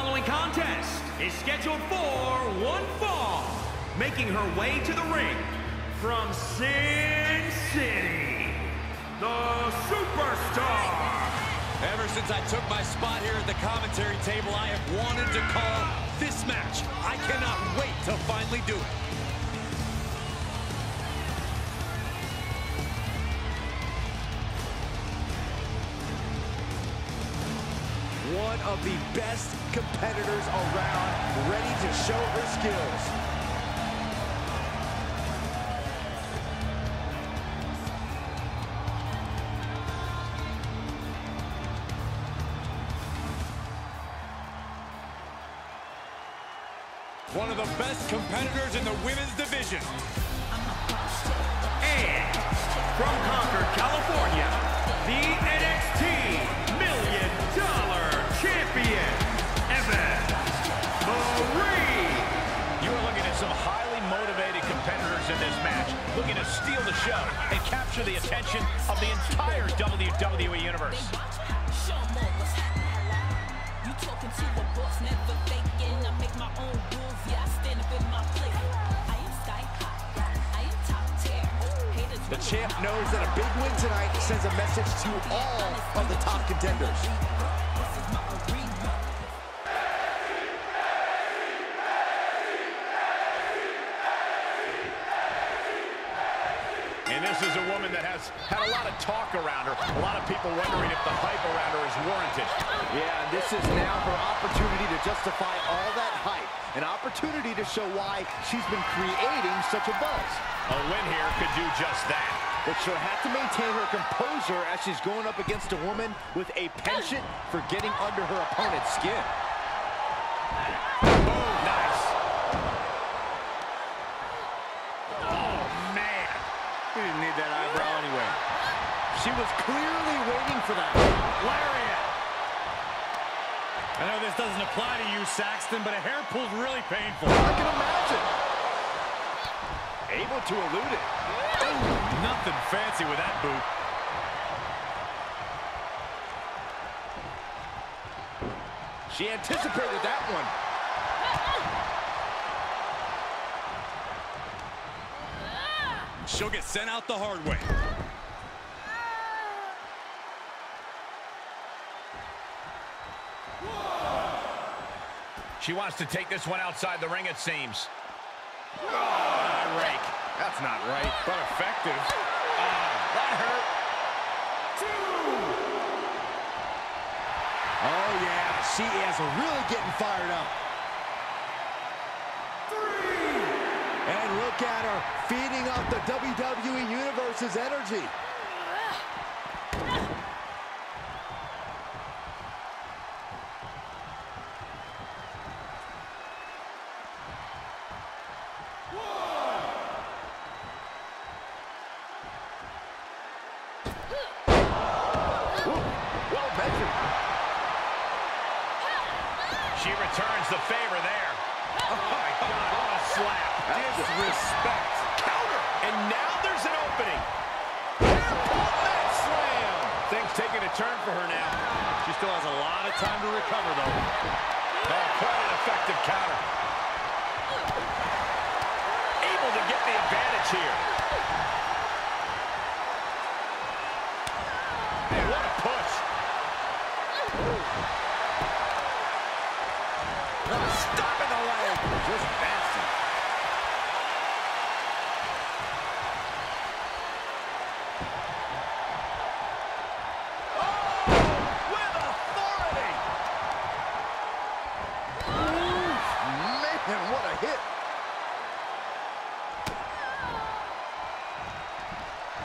following contest is scheduled for one fall, making her way to the ring from Sin City, the Superstar. Ever since I took my spot here at the commentary table, I have wanted to call this match. I cannot wait to finally do it. One of the best competitors around, ready to show her skills. One of the best competitors in the women's division. And from Concord, California, the NXT $1 Million Champion, Eva Marie. You are looking at some highly motivated competitors in this match, looking to steal the show and capture the attention of the entire WWE Universe. You talking to a boss, never faking. I make my own rules, yeah, I stand up in my place. I am sky high, I am top tier. The champ knows that a big win tonight sends a message to all of the top contenders. And this is a woman that has had a lot of talk around her, a lot of people wondering if the hype around her is warranted. Yeah, and this is now her opportunity to justify all that hype, an opportunity to show why she's been creating such a buzz. A win here could do just that. But she'll have to maintain her composure as she's going up against a woman with a penchant for getting under her opponent's skin. Boom, nice. She didn't need that eyebrow anyway. She was clearly waiting for that. Lariat. I know this doesn't apply to you, Saxton, but a hair pull's really painful. I can imagine. Able to elude it. Ooh, nothing fancy with that boot. She anticipated that one. She'll get sent out the hard way. Whoa. She wants to take this one outside the ring, it seems. Oh, rake. That's not right, but effective. That hurt. Two. Oh, yeah. She is really getting fired up. And look at her, feeding off the WWE Universe's energy. Whoa. Well measured. She returns the favor there. Oh, my God, what a slap. Disrespect. Counter. And now there's an opening. That slam. Things taking a turn for her now. She still has a lot of time to recover, though. Oh, quite an effective counter. Able to get the advantage here. And what a push. Stop in the leg. Just nasty. Oh, with authority. Ooh, man, what a hit.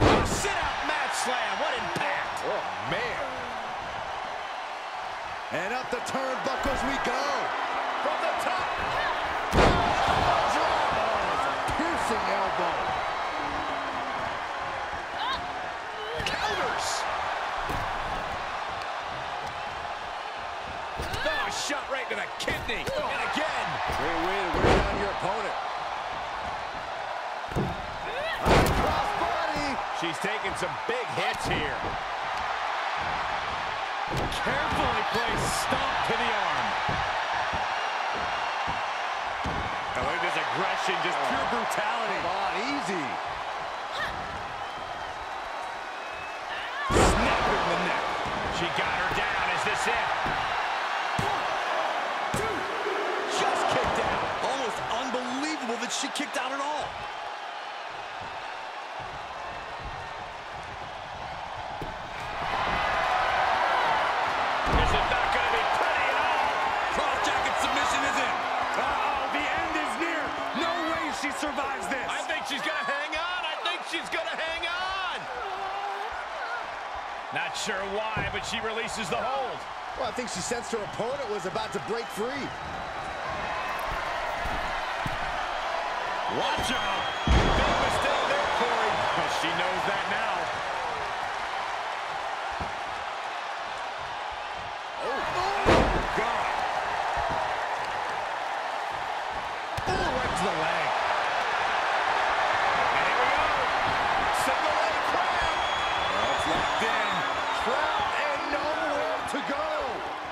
Oh, sit out match slam. What impact. Oh, man. And up the turnbuckles we go. From the top. Oh, a piercing elbow. Counters. Oh, shot right to the kidney. And again. Great way to wear down your opponent. Cross body. She's taking some big hits here. Carefully placed stomp to the arm. aggression, just pure brutality. Come on, easy. Snap in the neck. She got her down. Is this it? 1, 2. Just kicked out. Almost unbelievable that she kicked out at all. Survives this. I think she's gonna hang on. I think she's gonna hang on. Not sure why, but she releases the hold. Well, I think she sensed her opponent was about to break free. Watch out. Big mistake there, Corey. But she knows that now. Oh, God. Oh, right to the leg.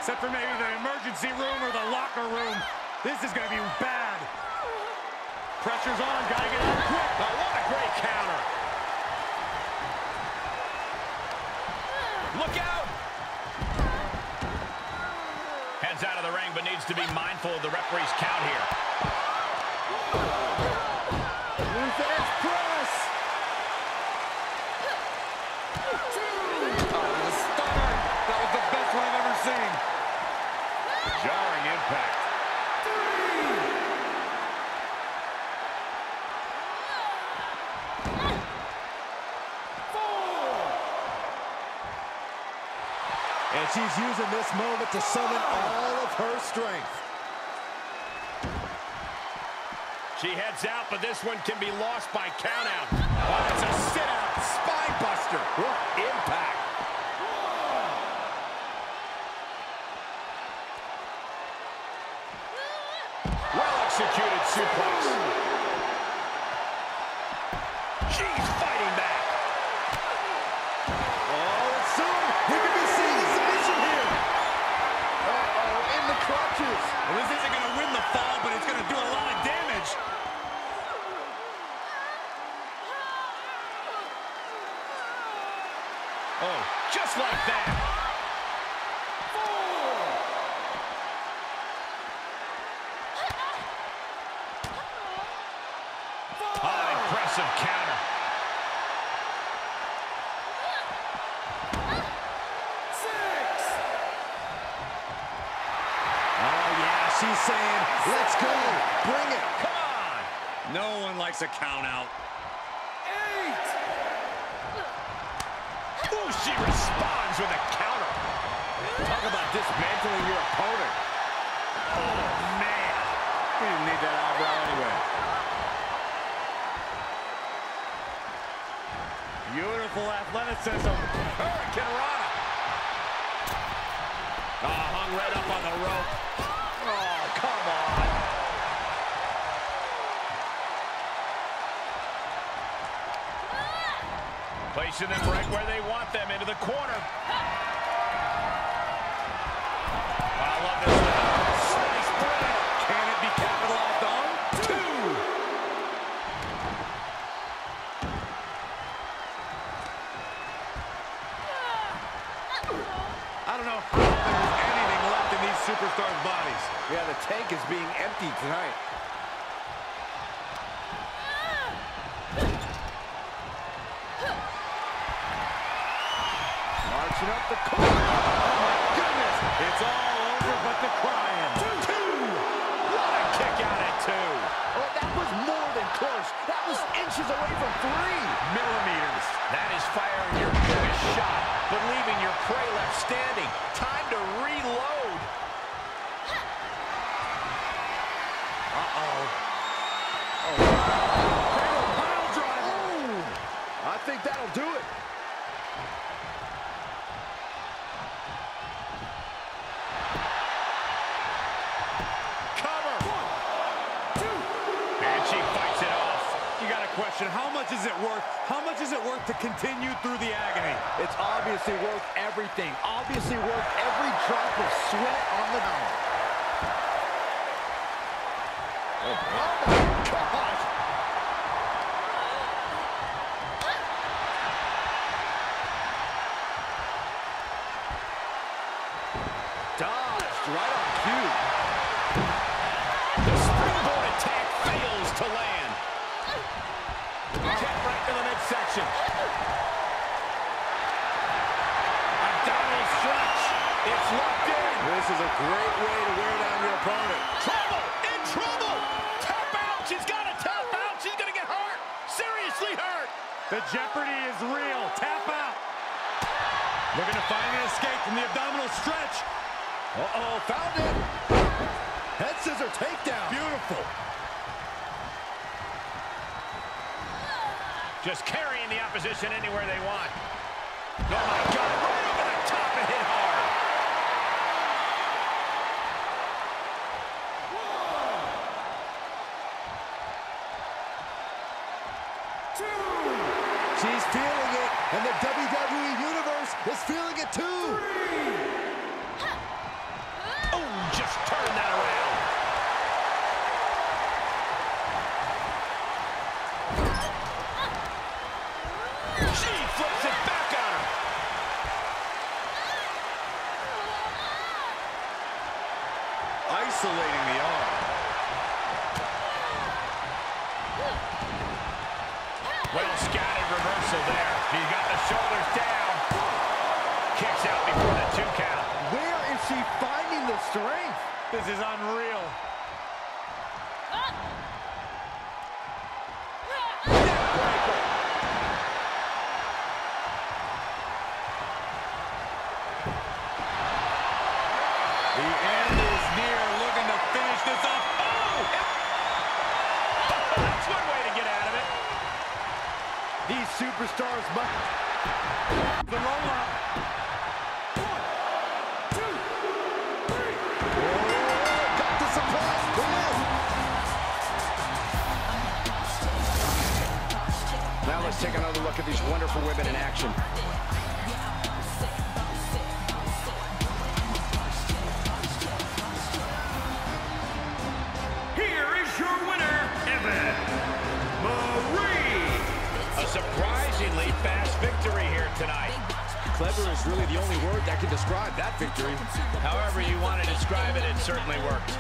Except for maybe the emergency room or the locker room. This is going to be bad. Pressure's on. Got to get out quick. Oh, what a great counter. Look out. Heads out of the ring, but needs to be mindful of the referee's count here. Ruthless press. That was the best one I've ever seen. Jarring impact. 3. Four. And she's using this moment to summon all of her strength. She heads out, but this one can be lost by count out. Oh, it's a sit out. Spine buster. What impact. Executed suplex. She's fighting back. Oh, it's soon. We can be seeing the submission here. Uh-oh, in the crutches. Well, this isn't going to win the fall, but it's going to do a lot of damage. Oh, just like that. Counter. Six. Oh, yeah, she's saying, let's go. Bring it. Come on. No one likes a count out. 8. Ooh, she responds with a counter. Talk about dismantling your opponent. Oh, man. We didn't need that eyebrow anyway. Beautiful athleticism. Hurricane Rana. Oh, hung right up on the rope. Oh, come on. Placing them right where they want them, into the corner. I love this one. Slice bread. Can it be capitalized on? 2. I don't know if there's anything left in these superstars' bodies. Yeah, the tank is being emptied tonight. Marching up the corner. Oh, my goodness. It's all over but the crying. 2. What a kick out at 2. Oh, that was more than close. That was inches away from 3 millimeters. That is firing your biggest shot, but leaving your prey left standing. Time to reload. Uh-oh. Oh. Cradle pile drive. Ooh. I think that'll do it. Cover. 1, 2. And she fights it off. You got a question. How much is it worth? How much is it worth to continue through the agony? It's obviously worth everything. Obviously worth every drop of sweat on the ground. Oh, my God. Kick right to the midsection. A downward stretch. It's locked in. This is a great way to wear down your opponent. Trouble! In trouble! Tap out! She's got to tap out! She's going to get hurt! Seriously hurt! The jeopardy is real. Tap out. We're going to find an escape from the abdominal stretch. Uh-oh, found it. Head scissor takedown. Beautiful. Just carrying the opposition anywhere they want. Oh my God, right over the top and hit hard. One, two. She's feeling it, and the WWE Universe is feeling it too. Three. Oh, just turn that around. She flips it back on her. Isolating the arm. Well scattered reversal there. She's got the shoulders down. Kicks out before the 2 count. Where is she finding the strength? This is unreal. These superstars must. The roll up. 1, 2, 3. Oh, got the surprise. Now let's take another look at these wonderful women in action. Here is your winner, Eva Marie. A surprisingly fast victory here tonight. Clever is really the only word that can describe that victory. However you want to describe it, it certainly worked.